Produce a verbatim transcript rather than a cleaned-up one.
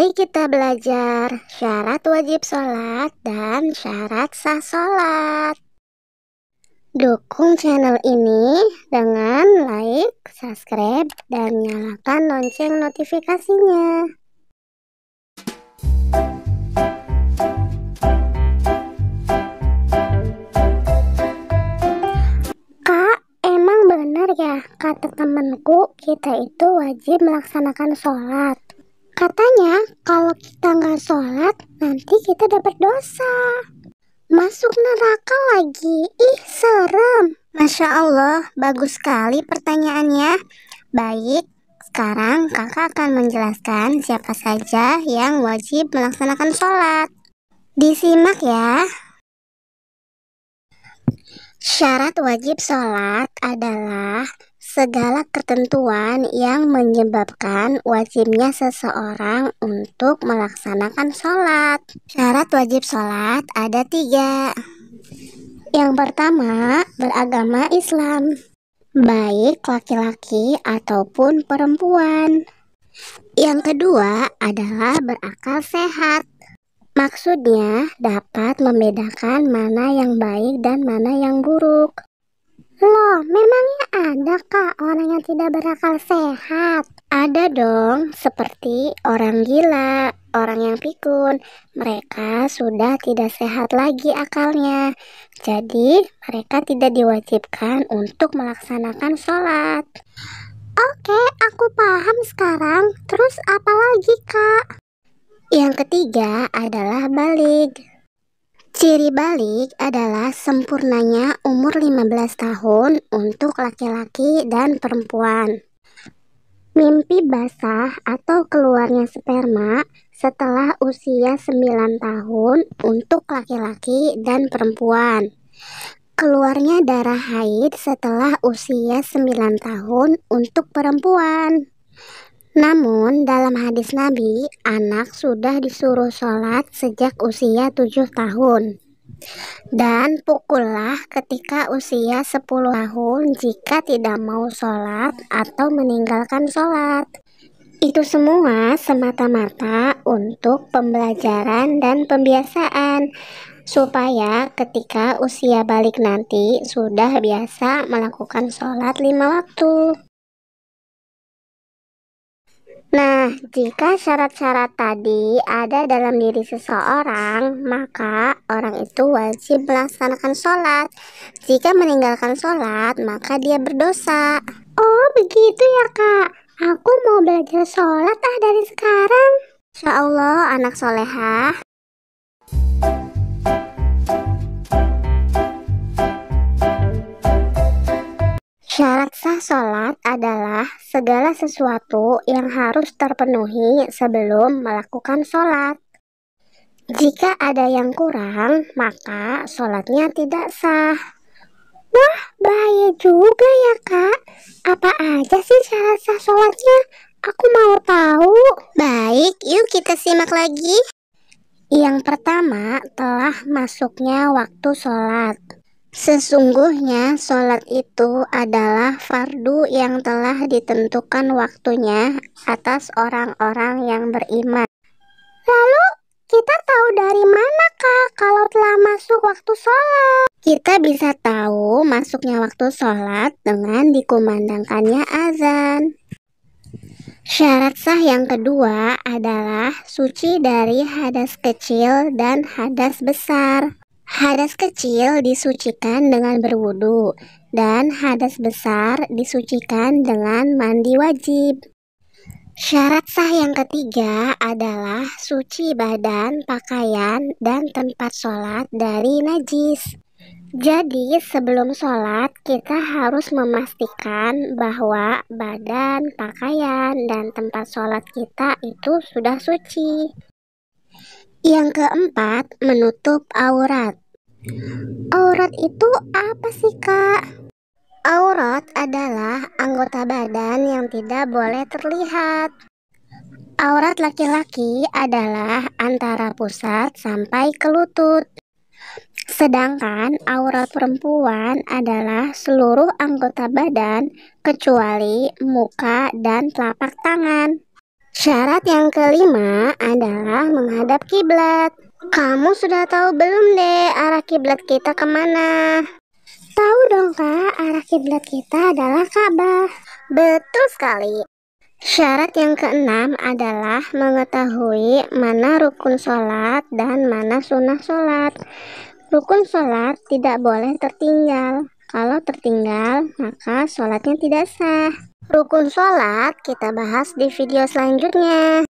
Mari kita belajar syarat wajib sholat dan syarat sah sholat. Dukung channel ini dengan like, subscribe, dan nyalakan lonceng notifikasinya. Ya, kata temanku kita itu wajib melaksanakan sholat. Katanya kalau kita nggak sholat nanti kita dapat dosa, masuk neraka lagi. Ih, serem. Masya Allah, bagus sekali pertanyaannya. Baik, sekarang kakak akan menjelaskan siapa saja yang wajib melaksanakan sholat. Disimak ya. Syarat wajib sholat adalah segala ketentuan yang menyebabkan wajibnya seseorang untuk melaksanakan sholat. Syarat wajib sholat ada tiga. Yang pertama, beragama Islam, baik laki-laki ataupun perempuan. Yang kedua adalah berakal sehat. Maksudnya dapat membedakan mana yang baik dan mana yang buruk. Loh, memangnya ada kah orang yang tidak berakal sehat? Ada dong, seperti orang gila, orang yang pikun. Mereka sudah tidak sehat lagi akalnya. Jadi, mereka tidak diwajibkan untuk melaksanakan sholat. Oke, aku paham sekarang. Terus apa lagi, Kak? Yang ketiga adalah balig. Ciri balig adalah sempurnanya umur lima belas tahun untuk laki-laki dan perempuan. Mimpi basah atau keluarnya sperma setelah usia sembilan tahun untuk laki-laki dan perempuan. Keluarnya darah haid setelah usia sembilan tahun untuk perempuan. Namun dalam hadis Nabi, anak sudah disuruh sholat sejak usia tujuh tahun. Dan pukullah ketika usia sepuluh tahun jika tidak mau sholat atau meninggalkan sholat. Itu semua semata-mata untuk pembelajaran dan pembiasaan, supaya ketika usia balik nanti sudah biasa melakukan sholat lima waktu. Nah, jika syarat-syarat tadi ada dalam diri seseorang, maka orang itu wajib melaksanakan sholat. Jika meninggalkan sholat, maka dia berdosa. Oh, begitu ya, Kak. Aku mau belajar sholat ah dari sekarang. Insya Allah, anak solehah. Syarat sah sholat adalah segala sesuatu yang harus terpenuhi sebelum melakukan sholat. Jika ada yang kurang, maka sholatnya tidak sah. Wah, bahaya juga ya, Kak. Apa aja sih syarat sah sholatnya? Aku mau tahu. Baik, yuk kita simak lagi. Yang pertama, telah masuknya waktu sholat. Sesungguhnya sholat itu adalah fardu yang telah ditentukan waktunya atas orang-orang yang beriman. Lalu kita tahu dari mana, Kak, kalau telah masuk waktu sholat? Kita bisa tahu masuknya waktu sholat dengan dikumandangkannya azan. Syarat sah yang kedua adalah suci dari hadas kecil dan hadas besar. Hadas kecil disucikan dengan berwudu, dan hadas besar disucikan dengan mandi wajib. Syarat sah yang ketiga adalah suci badan, pakaian, dan tempat sholat dari najis. Jadi sebelum sholat kita harus memastikan bahwa badan, pakaian, dan tempat sholat kita itu sudah suci. Yang keempat, menutup aurat. Aurat itu apa sih, Kak? Aurat adalah anggota badan yang tidak boleh terlihat. Aurat laki-laki adalah antara pusar sampai ke lutut. Sedangkan aurat perempuan adalah seluruh anggota badan kecuali muka dan telapak tangan. Syarat yang kelima adalah menghadap kiblat. Kamu sudah tahu belum deh arah kiblat kita kemana? Tahu dong Kak, arah kiblat kita adalah Ka'bah. Betul sekali. Syarat yang keenam adalah mengetahui mana rukun sholat dan mana sunnah sholat. Rukun sholat tidak boleh tertinggal. Kalau tertinggal, maka sholatnya tidak sah. Rukun sholat kita bahas di video selanjutnya.